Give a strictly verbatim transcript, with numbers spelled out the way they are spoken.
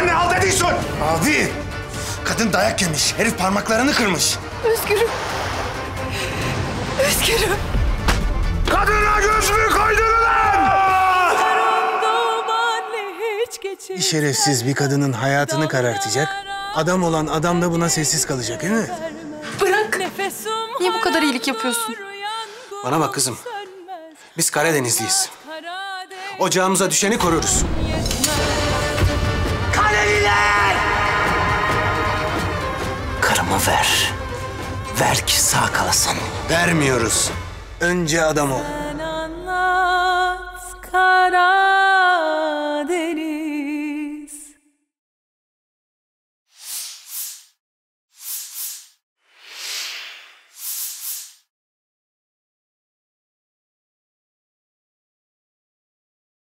Anne al dediysin. Abi, kadın dayak yemiş. Herif parmaklarını kırmış. Özgür'üm. Özgür'üm. Kadına gözümü koydun lan! Şerefsiz bir kadının hayatını karartacak, adam olan adam da buna sessiz kalacak, değil mi? Bırak! Niye bu kadar iyilik yapıyorsun? Bana bak kızım, biz Karadenizliyiz. Ocağımıza düşeni koruruz. Kaleliler! Karımı ver. Ver ki sağ kalasın. Vermiyoruz. Önce adam ol.